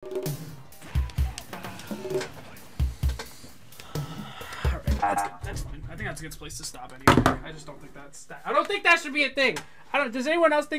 That's fine. I think that's a good place to stop anyway. I just don't think that's that. I don't think that should be a thing. Does anyone else think?